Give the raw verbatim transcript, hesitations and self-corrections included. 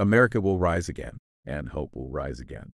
America will rise again, and hope will rise again.